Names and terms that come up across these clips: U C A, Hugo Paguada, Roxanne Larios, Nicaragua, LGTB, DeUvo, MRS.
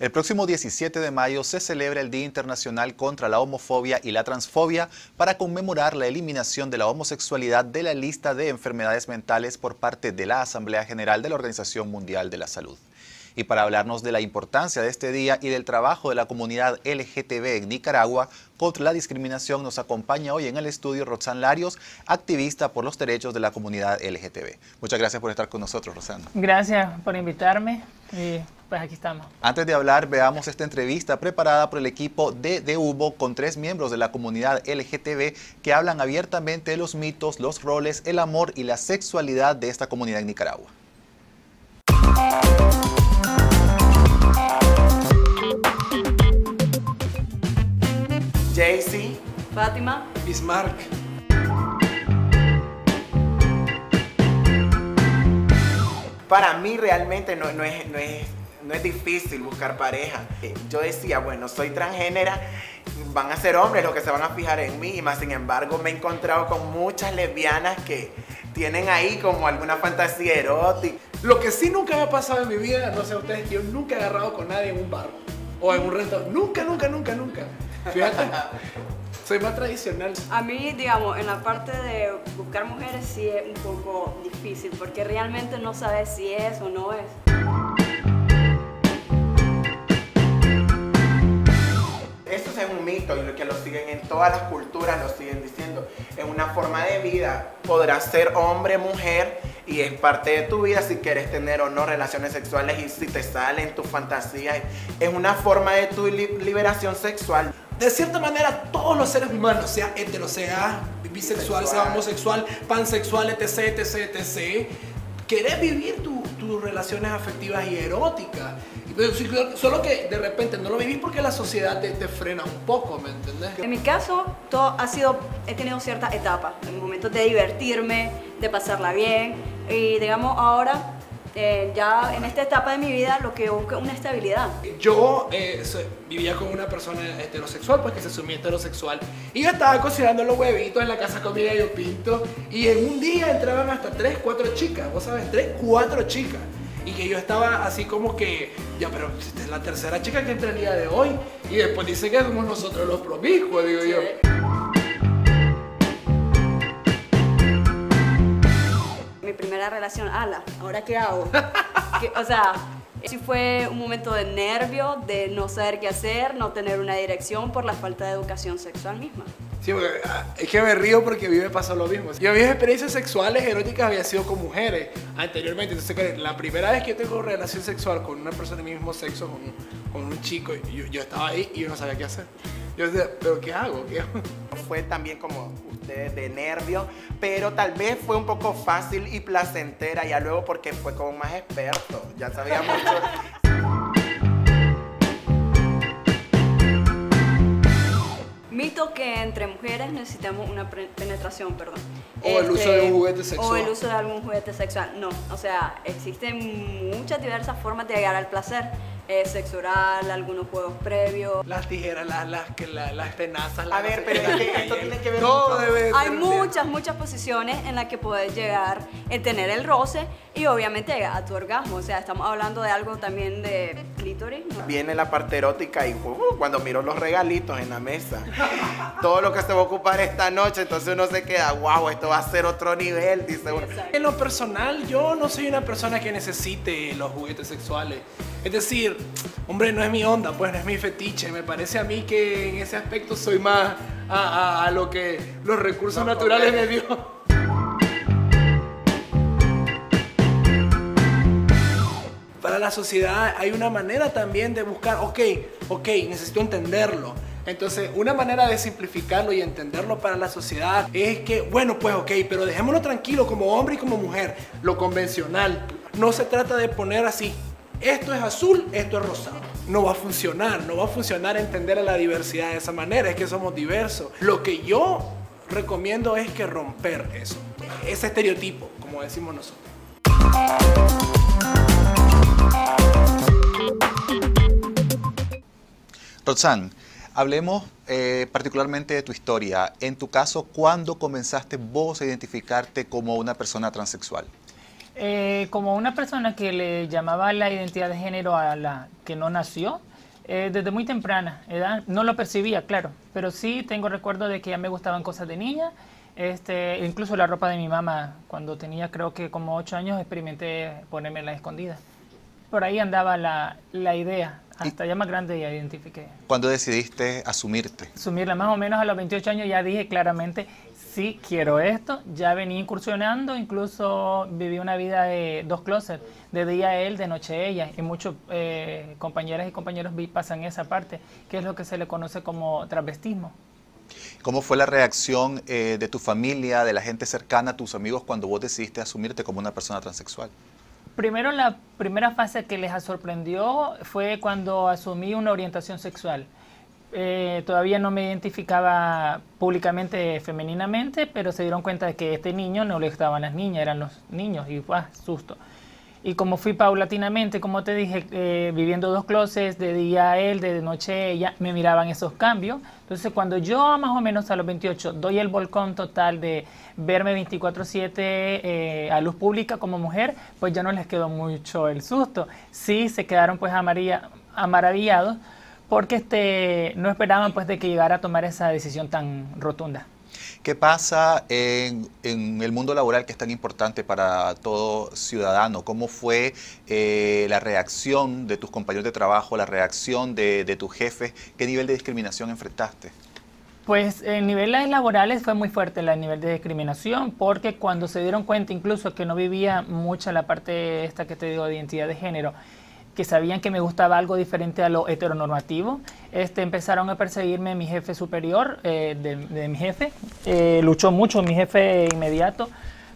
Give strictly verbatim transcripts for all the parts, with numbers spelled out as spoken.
El próximo diecisiete de mayo se celebra el Día Internacional contra la Homofobia y la Transfobia para conmemorar la eliminación de la homosexualidad de la lista de enfermedades mentales por parte de la Asamblea General de la Organización Mundial de la Salud. Y para hablarnos de la importancia de este día y del trabajo de la comunidad L G T B en Nicaragua contra la discriminación, nos acompaña hoy en el estudio Roxanne Larios, activista por los derechos de la comunidad L G T B. Muchas gracias por estar con nosotros, Roxanne. Gracias por invitarme y pues aquí estamos. Antes de hablar, veamos esta entrevista preparada por el equipo de DeUvo con tres miembros de la comunidad L G T B que hablan abiertamente de los mitos, los roles, el amor y la sexualidad de esta comunidad en Nicaragua. Daisy, Fátima, Bismarck. Para mí realmente no, no, es, no, es, no es difícil buscar pareja. Yo decía, bueno, soy transgénera, van a ser hombres los que se van a fijar en mí, y más sin embargo me he encontrado con muchas lesbianas que tienen ahí como alguna fantasía erótica. Lo que sí nunca me ha pasado en mi vida, no sé ustedes, que yo nunca he agarrado con nadie en un bar o en un restaurante. Nunca, nunca, nunca, nunca. Fíjate, soy más tradicional. A mí, digamos, en la parte de buscar mujeres sí es un poco difícil porque realmente no sabes si es o no es. Esto es un mito y lo que lo siguen en todas las culturas, lo siguen diciendo. Es una forma de vida. Podrás ser hombre, mujer y es parte de tu vida si quieres tener o no relaciones sexuales y si te salen tus fantasías. Es una forma de tu liberación sexual. De cierta manera, todos los seres humanos, sea hetero, sea bisexual, sea homosexual, pansexual, etc, etc, etc, querés vivir tus tu relaciones afectivas y eróticas. Solo que de repente no lo vivís porque la sociedad te, te frena un poco, ¿me entendés? En mi caso, todo ha sido, he tenido ciertas etapas, momentos de divertirme, de pasarla bien, y digamos ahora, Eh, ya en esta etapa de mi vida lo que busco es una estabilidad. Yo eh, soy, vivía con una persona heterosexual, pues que se asumía heterosexual, y yo estaba cocinando los huevitos en la casa comida yo pinto, y en un día entraban hasta tres, cuatro chicas, vos sabes, tres, cuatro chicas, y que yo estaba así como que, ya, pero esta es la tercera chica que entra el día de hoy, y después dice que somos nosotros los promiscuos, digo sí. Yo. Primera relación, ala, ¿ahora qué hago? Que, o sea, sí fue un momento de nervio, de no saber qué hacer, no tener una dirección por la falta de educación sexual misma. Sí, es que me río porque a mí me pasó lo mismo. Yo mis experiencias sexuales eróticas había sido con mujeres anteriormente. Entonces, la primera vez que yo tengo relación sexual con una persona de mi mismo sexo, con un, con un chico, yo, yo estaba ahí y yo no sabía qué hacer. Yo decía, ¿pero qué hago? ¿Qué hago? Fue también como ustedes de nervios, pero tal vez fue un poco fácil y placentera ya luego porque fue como más experto, ya sabía mucho. Mito que entre mujeres necesitamos una penetración, perdón. O este, el uso de un juguete sexual. O el uso de algún juguete sexual, no. O sea, existen muchas diversas formas de llegar al placer. Eh, sexo oral, algunos juegos previos. Las tijeras, las, las, que, las, las tenazas. Las a ver, pero es que esto tiene que ver todo. Debe, hay muchas, muchas posiciones en las que puedes llegar a tener el roce y obviamente llegar a tu orgasmo. O sea, estamos hablando de algo también de clítoris, ¿no? Viene la parte erótica y uh, cuando miro los regalitos en la mesa, todo lo que se va a ocupar esta noche, entonces uno se queda, wow, esto va a ser otro nivel, dice uno. En lo personal, yo no soy una persona que necesite los juguetes sexuales. Es decir, hombre, no es mi onda, pues no es mi fetiche. Me parece a mí que en ese aspecto soy más a, a, a lo que los recursos no, naturales me dio. Para la sociedad hay una manera también de buscar, ok, ok, necesito entenderlo. Entonces, una manera de simplificarlo y entenderlo para la sociedad es que, bueno, pues ok, pero dejémoslo tranquilo como hombre y como mujer. Lo convencional, no se trata de poner así. Esto es azul, esto es rosado. No va a funcionar, no va a funcionar entender a la diversidad de esa manera, es que somos diversos. Lo que yo recomiendo es que romper eso, ese estereotipo, como decimos nosotros. Roxanne, hablemos eh, particularmente de tu historia. En tu caso, ¿cuándo comenzaste vos a identificarte como una persona transexual? Eh, como una persona que le llamaba la identidad de género a la que no nació, eh, desde muy temprana edad. No lo percibía, claro, pero sí tengo recuerdo de que ya me gustaban cosas de niña. Este, incluso la ropa de mi mamá, cuando tenía creo que como ocho años, experimenté ponerme la escondida. Por ahí andaba la, la idea, hasta ya más grande ya identifiqué. ¿Cuándo decidiste asumirte? Asumirla más o menos a los veintiocho años, ya dije claramente, sí, quiero esto. Ya venía incursionando, incluso viví una vida de dos closets, de día él, de noche ella, y muchos eh, compañeras y compañeros pasan esa parte, que es lo que se le conoce como travestismo. ¿Cómo fue la reacción eh, de tu familia, de la gente cercana, tus amigos, cuando vos decidiste asumirte como una persona transexual? Primero, la primera fase que les sorprendió fue cuando asumí una orientación sexual. Eh, todavía no me identificaba públicamente femeninamente, pero se dieron cuenta de que este niño no le gustaban las niñas, eran los niños, y ¡ah, susto! Y como fui paulatinamente, como te dije, eh, viviendo dos closets, de día él, de noche ella, me miraban esos cambios. Entonces, cuando yo más o menos a los veintiocho doy el volcón total de verme veinticuatro siete eh, a luz pública como mujer, pues ya no les quedó mucho el susto. Sí, se quedaron pues amaravillados porque este, no esperaban pues de que llegara a tomar esa decisión tan rotunda. ¿Qué pasa en, en el mundo laboral, que es tan importante para todo ciudadano? ¿Cómo fue eh, la reacción de tus compañeros de trabajo, la reacción de, de tus jefes? ¿Qué nivel de discriminación enfrentaste? Pues en niveles laborales fue muy fuerte el nivel de discriminación, porque cuando se dieron cuenta incluso que no vivía mucha la parte esta que te digo de identidad de género, que sabían que me gustaba algo diferente a lo heteronormativo, este, empezaron a perseguirme mi jefe superior, eh, de, de mi jefe, eh, luchó mucho mi jefe inmediato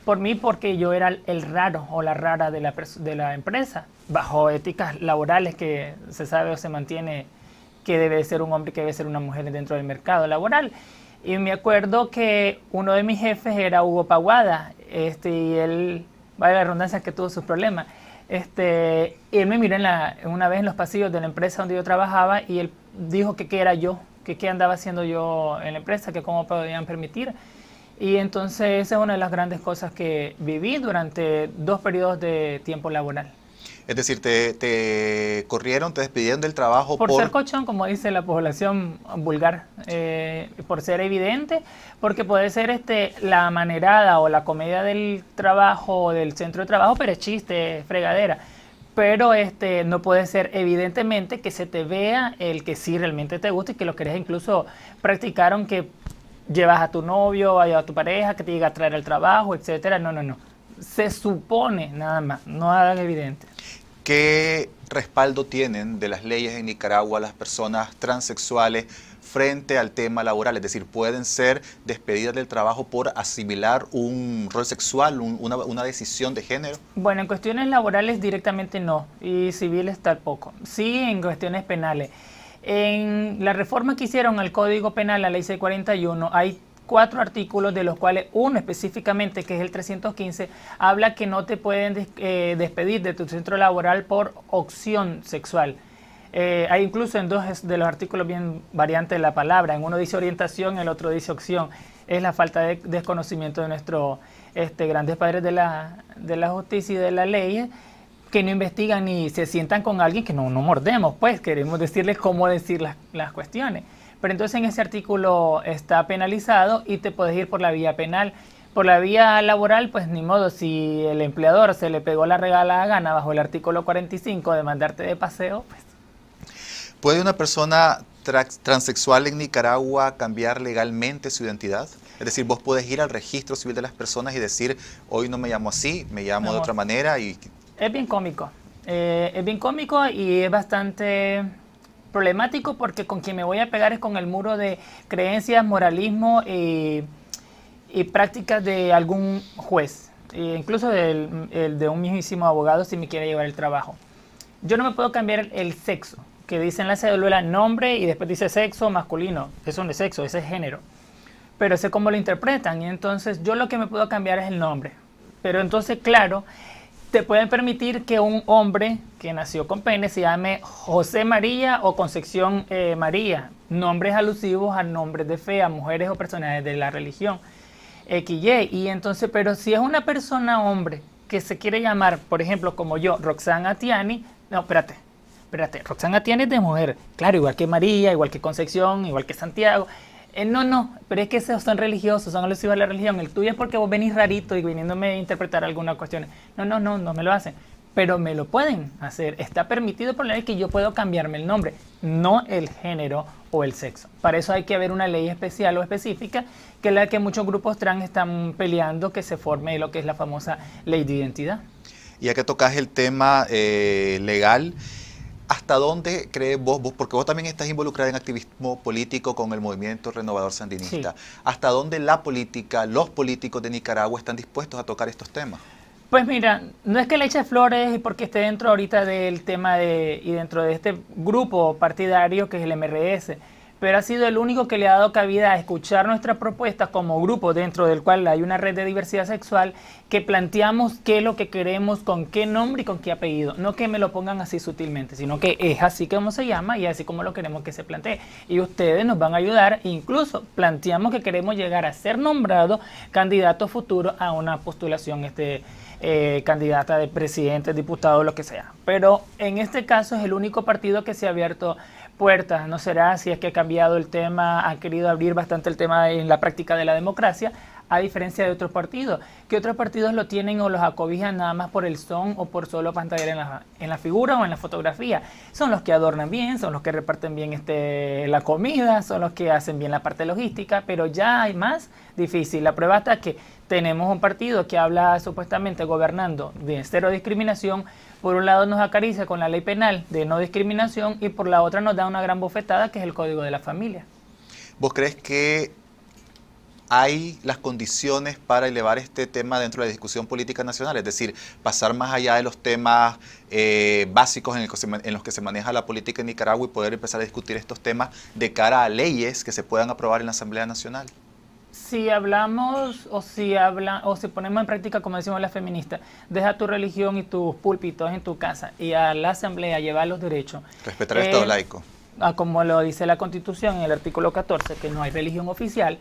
por mí porque yo era el raro o la rara de la, de la empresa, bajo éticas laborales que se sabe o se mantiene que debe ser un hombre, que debe ser una mujer dentro del mercado laboral. Y me acuerdo que uno de mis jefes era Hugo Paguada, este, y él, vaya la redundancia, que tuvo sus problemas. Este, él me miró en la, una vez en los pasillos de la empresa donde yo trabajaba, y él dijo que qué era yo, que qué andaba haciendo yo en la empresa, que cómo podían permitir. Y entonces esa es una de las grandes cosas que viví durante dos periodos de tiempo laboral. Es decir, te, te corrieron, te despidieron del trabajo por... Por ser cochón, como dice la población vulgar, eh, por ser evidente, porque puede ser este, la manerada o la comedia del trabajo, del centro de trabajo, pero es chiste, es fregadera. Pero este, no puede ser evidentemente que se te vea el que sí realmente te gusta y que lo querés. Incluso practicaron que llevas a tu novio, a tu pareja, que te llega a traer al trabajo, etcétera. No, no, no. Se supone nada más, no nada evidente. ¿Qué respaldo tienen de las leyes en Nicaragua las personas transexuales frente al tema laboral? Es decir, ¿pueden ser despedidas del trabajo por asimilar un rol sexual, un, una, una decisión de género? Bueno, en cuestiones laborales directamente no, y civiles tampoco. Sí, en cuestiones penales. En la reforma que hicieron al Código Penal, la Ley seiscientos cuarenta y uno, hay cuatro artículos, de los cuales uno específicamente, que es el trescientos quince, habla que no te pueden des eh, despedir de tu centro laboral por opción sexual. Eh, hay incluso en dos de los artículos bien variantes la palabra. En uno dice orientación, en el otro dice opción. Es la falta de desconocimiento de nuestros este, grandes padres de la, de la justicia y de la ley, que no investigan ni se sientan con alguien que no, no mordemos, pues queremos decirles cómo decir las, las cuestiones. Pero entonces en ese artículo está penalizado y te puedes ir por la vía penal. Por la vía laboral, pues ni modo, si el empleador se le pegó la regalada gana bajo el artículo cuarenta y cinco de mandarte de paseo, pues. ¿Puede una persona tra transexual en Nicaragua cambiar legalmente su identidad? Es decir, vos podés ir al registro civil de las personas y decir, hoy no me llamo así, me llamo no, de otra manera. Y... Es bien cómico, eh, es bien cómico y es bastante... problemático, porque con quien me voy a pegar es con el muro de creencias, moralismo y, y prácticas de algún juez, e incluso del, el de un mismísimo abogado si me quiere llevar el trabajo. Yo no me puedo cambiar el sexo, que dice en la cédula nombre y después dice sexo masculino. Eso no es sexo, ese es género. Pero sé cómo lo interpretan, y entonces yo lo que me puedo cambiar es el nombre. Pero entonces, claro, te pueden permitir que un hombre que nació con pene se llame José María o Concepción eh, María, nombres alusivos a nombres de fe, a mujeres o personajes de la religión equis y. Y entonces, pero si es una persona hombre que se quiere llamar, por ejemplo, como yo, Roxanne Atiani, no, espérate, espérate, Roxanne Atienz es de mujer, claro, igual que María, igual que Concepción, igual que Santiago. Eh, no, no, pero es que esos son religiosos, son alusivos a la religión. El tuyo es porque vos venís rarito y viniéndome a interpretar alguna cuestión. No, no, no, no me lo hacen. Pero me lo pueden hacer. Está permitido por la ley que yo puedo cambiarme el nombre, no el género o el sexo. Para eso hay que haber una ley especial o específica, que es la que muchos grupos trans están peleando que se forme lo que es la famosa ley de identidad. Ya que tocas el tema eh, legal, ¿hasta dónde crees vos, vos, porque vos también estás involucrada en activismo político con el movimiento renovador sandinista, sí, hasta dónde la política, los políticos de Nicaragua están dispuestos a tocar estos temas? Pues mira, no es que le eche flores porque esté dentro ahorita del tema de, y dentro de este grupo partidario que es el M R S, pero ha sido el único que le ha dado cabida a escuchar nuestras propuestas como grupo, dentro del cual hay una red de diversidad sexual, que planteamos qué es lo que queremos, con qué nombre y con qué apellido. No que me lo pongan así sutilmente, sino que es así como se llama y así como lo queremos que se plantee. Y ustedes nos van a ayudar, incluso planteamos que queremos llegar a ser nombrados candidatos futuros a una postulación este, eh, candidata de presidente, diputado, lo que sea. Pero en este caso es el único partido que se ha abierto puertas, no será, si es que ha cambiado el tema, ha querido abrir bastante el tema en la práctica de la democracia, a diferencia de otros partidos, que otros partidos lo tienen o los acobijan nada más por el son o por solo pantallar en la, en la figura o en la fotografía. Son los que adornan bien, son los que reparten bien este, la comida, son los que hacen bien la parte logística, pero ya hay más difícil. La prueba está que tenemos un partido que habla supuestamente gobernando de cero discriminación, por un lado nos acaricia con la ley penal de no discriminación y por la otra nos da una gran bofetada que es el Código de la Familia. ¿Vos crees que hay las condiciones para elevar este tema dentro de la discusión política nacional? Es decir, pasar más allá de los temas eh, básicos en, el que se, en los que se maneja la política en Nicaragua y poder empezar a discutir estos temas de cara a leyes que se puedan aprobar en la Asamblea Nacional. Si hablamos o si, habla, o si ponemos en práctica, como decimos las feministas, deja tu religión y tus púlpitos en tu casa y a la asamblea llevar los derechos. Respetar el eh, Estado laico. Como lo dice la Constitución en el artículo catorce, que no hay religión oficial,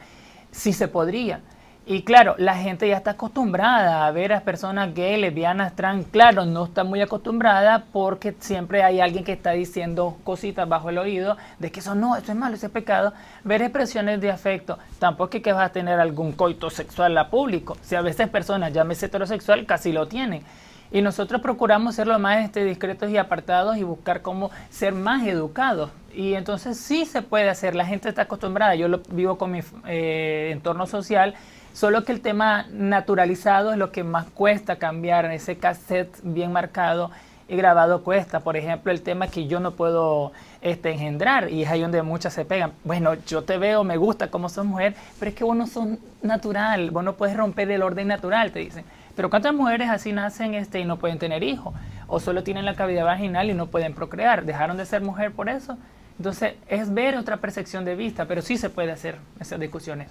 sí se podría. Y claro, la gente ya está acostumbrada a ver a personas gay, lesbianas, trans, claro, no está muy acostumbrada porque siempre hay alguien que está diciendo cositas bajo el oído de que eso no, eso es malo, eso es pecado. Ver expresiones de afecto, tampoco es que vas a tener algún coito sexual a público. Si a veces personas, llámese heterosexual, casi lo tienen. Y nosotros procuramos ser lo más este, discretos y apartados y buscar cómo ser más educados. Y entonces sí se puede hacer, la gente está acostumbrada, yo lo vivo con mi eh, entorno social, solo que el tema naturalizado es lo que más cuesta cambiar, ese cassette bien marcado y grabado cuesta. Por ejemplo, el tema que yo no puedo este, engendrar, y es ahí donde muchas se pegan. Bueno, yo te veo, me gusta cómo sos mujer, pero es que vos no sos natural, vos no puedes romper el orden natural, te dicen. Pero ¿cuántas mujeres así nacen este, y no pueden tener hijos? O solo tienen la cavidad vaginal y no pueden procrear. ¿Dejaron de ser mujer por eso? Entonces, es ver otra percepción de vista, pero sí se puede hacer esas discusiones.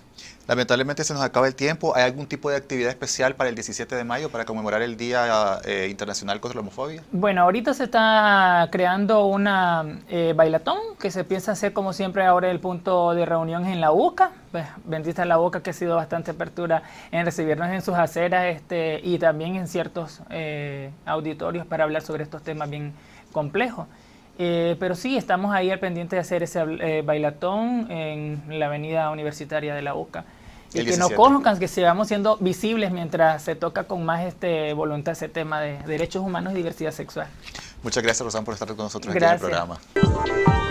Lamentablemente se nos acaba el tiempo. ¿Hay algún tipo de actividad especial para el diecisiete de mayo para conmemorar el Día eh, Internacional contra la Homofobia? Bueno, ahorita se está creando una eh, bailatón que se piensa hacer como siempre ahora el punto de reunión en la U C A. Pues, bendita la U C A que ha sido bastante apertura en recibirnos en sus aceras este, y también en ciertos eh, auditorios para hablar sobre estos temas bien complejos. Eh, pero sí, estamos ahí al pendiente de hacer ese eh, bailatón en la avenida universitaria de la U C A. Y que diecisiete. Nos conozcan, que sigamos siendo visibles mientras se toca con más este, voluntad ese tema de derechos humanos y diversidad sexual. Muchas gracias, Roxanne, por estar con nosotros gracias. Aquí en el programa.